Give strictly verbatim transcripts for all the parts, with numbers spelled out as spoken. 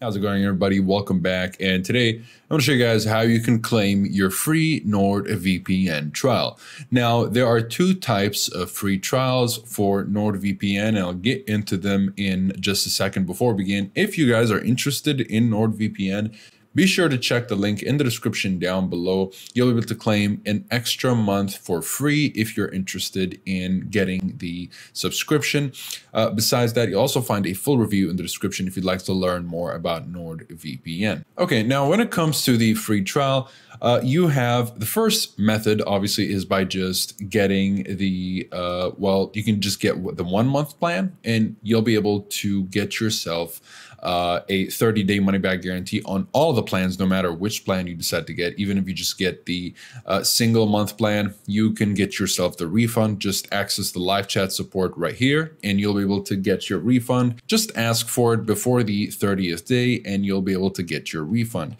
How's it going, everybody? Welcome back. And today I'm going to show you guys how you can claim your free NordVPN trial. Now, there are two types of free trials for NordVPN, and I'll get into them in just a second. Before we begin, if you guys are interested in NordVPN, be sure to check the link in the description down below. You'll be able to claim an extra month for free if you're interested in getting the subscription. Uh, besides that, you'll also find a full review in the description if you'd like to learn more about NordVPN. Okay, now when it comes to the free trial, uh, you have the first method, obviously, is by just getting the, uh, well, you can just get the one month plan and you'll be able to get yourself uh, a thirty day money back guarantee on all the plans, no matter which plan you decide to get. Even if you just get the uh, single month plan, you can get yourself the refund. Just access the live chat support right here and you'll be able to get your refund. Just ask for it before the thirtieth day and you'll be able to get your refund.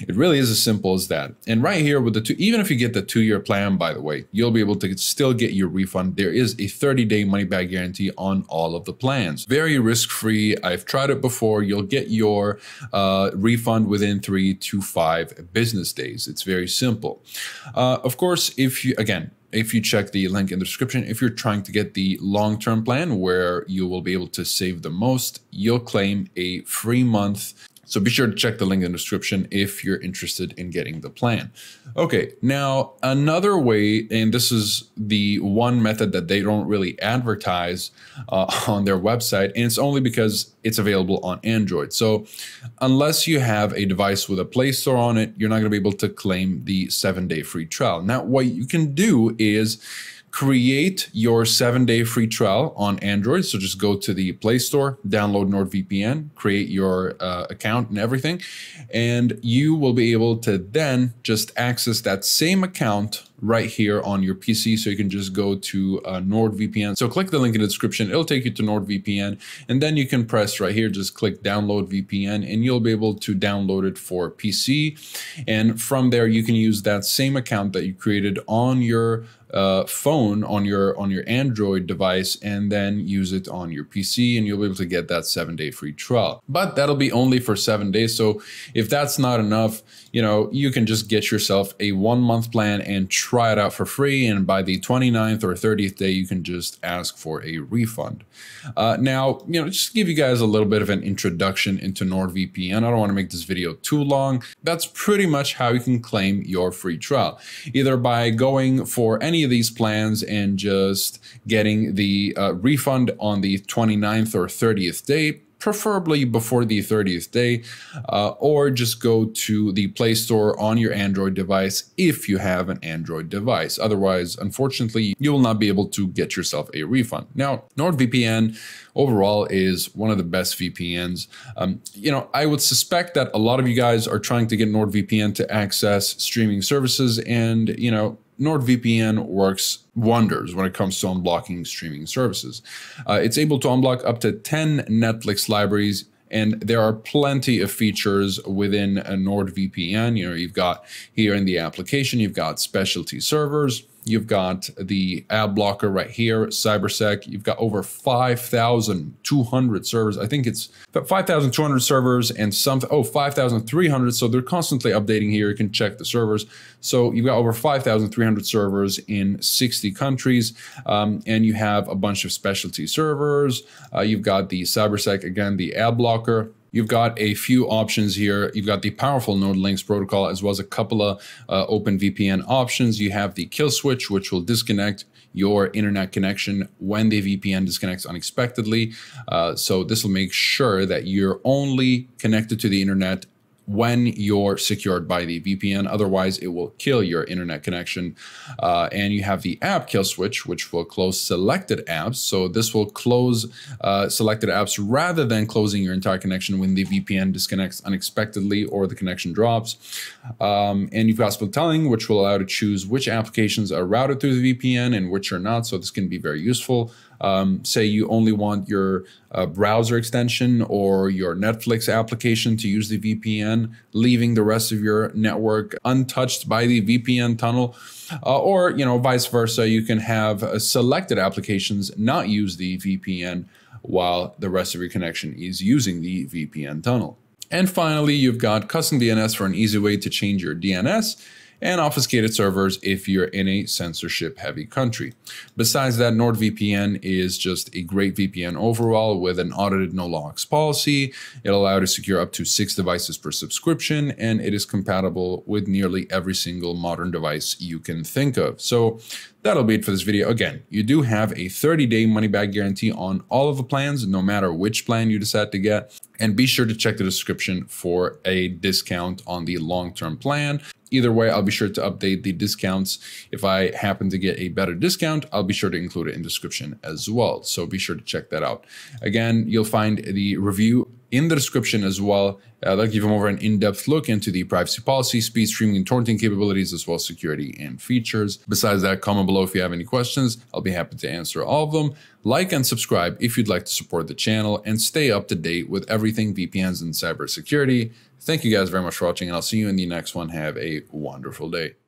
It really is as simple as that. And right here with the two, even if you get the two year plan, by the way, you'll be able to still get your refund. There is a thirty day money back guarantee on all of the plans. Very risk-free. I've tried it before. You'll get your uh, refund within three to five business days. It's very simple. Uh, of course, if you, again, if you check the link in the description, if you're trying to get the long-term plan where you will be able to save the most, you'll claim a free month. So be sure to check the link in the description if you're interested in getting the plan. Okay, now another way, and this is the one method that they don't really advertise uh, on their website, and it's only because it's available on Android. So unless you have a device with a Play Store on it, you're not gonna be able to claim the seven day free trial. Now, what you can do is create your seven day free trial on Android. So just go to the Play Store, download NordVPN, create your uh, account and everything, and you will be able to then just access that same account right here on your P C. So you can just go to uh, NordVPN. So click the link in the description. It'll take you to NordVPN, and then you can press right here, just click download V P N, and you'll be able to download it for P C. And from there, you can use that same account that you created on your uh, phone, on your, on your Android device, and then use it on your P C, and you'll be able to get that seven day free trial. But that'll be only for seven days. So if that's not enough, you know, you can just get yourself a one month plan and try Try it out for free, and by the twenty-ninth or thirtieth day, you can just ask for a refund. Uh, now, you know, just to give you guys a little bit of an introduction into NordVPN, I don't want to make this video too long. That's pretty much how you can claim your free trial, either by going for any of these plans and just getting the uh, refund on the twenty-ninth or thirtieth day, preferably before the thirtieth day, uh, or just go to the Play Store on your Android device if you have an Android device. Otherwise, unfortunately, you will not be able to get yourself a refund. Now, NordVPN overall is one of the best V P Ns. Um, you know, I would suspect that a lot of you guys are trying to get NordVPN to access streaming services, and, you know, NordVPN works wonders when it comes to unblocking streaming services. Uh, it's able to unblock up to ten Netflix libraries, and there are plenty of features within a NordVPN. You know, you've got here in the application, you've got specialty servers, you've got the ad blocker right here, CyberSec. You've got over five thousand two hundred servers. I think it's five thousand two hundred servers and some, oh, five thousand three hundred. So they're constantly updating here. You can check the servers. So you've got over five thousand three hundred servers in sixty countries. Um, and you have a bunch of specialty servers. Uh, you've got the CyberSec, again, the ad blocker. You've got a few options here. You've got the powerful NordLynx protocol, as well as a couple of uh, Open V P N options. You have the kill switch, which will disconnect your internet connection when the V P N disconnects unexpectedly. Uh, so this will make sure that you're only connected to the internet when you're secured by the V P N. Otherwise, it will kill your internet connection. Uh, and you have the app kill switch, which will close selected apps. So this will close uh, selected apps rather than closing your entire connection when the V P N disconnects unexpectedly or the connection drops. Um, and you've got split tunneling, which will allow you to choose which applications are routed through the V P N and which are not. So this can be very useful. Um, say you only want your uh, browser extension or your Netflix application to use the V P N, leaving the rest of your network untouched by the V P N tunnel, uh, or, you know, vice versa. You can have uh, selected applications not use the V P N while the rest of your connection is using the V P N tunnel. And finally, you've got custom D N S for an easy way to change your D N S, and obfuscated servers if you're in a censorship-heavy country. Besides that, NordVPN is just a great V P N overall with an audited no-logs policy. It'll allow you to secure up to six devices per subscription, and it is compatible with nearly every single modern device you can think of. So that'll be it for this video. Again, you do have a thirty day money-back guarantee on all of the plans, no matter which plan you decide to get. And be sure to check the description for a discount on the long-term plan. Either way, I'll be sure to update the discounts. If I happen to get a better discount, I'll be sure to include it in the description as well. So be sure to check that out. Again, you'll find the review in the description as well. Uh, that'll give them over an in-depth look into the privacy policy, speed, streaming, and torrenting capabilities, as well as security and features. Besides that, comment below if you have any questions. I'll be happy to answer all of them. Like and subscribe if you'd like to support the channel and stay up to date with everything V P Ns and cybersecurity. Thank you guys very much for watching, and I'll see you in the next one. Have a wonderful day.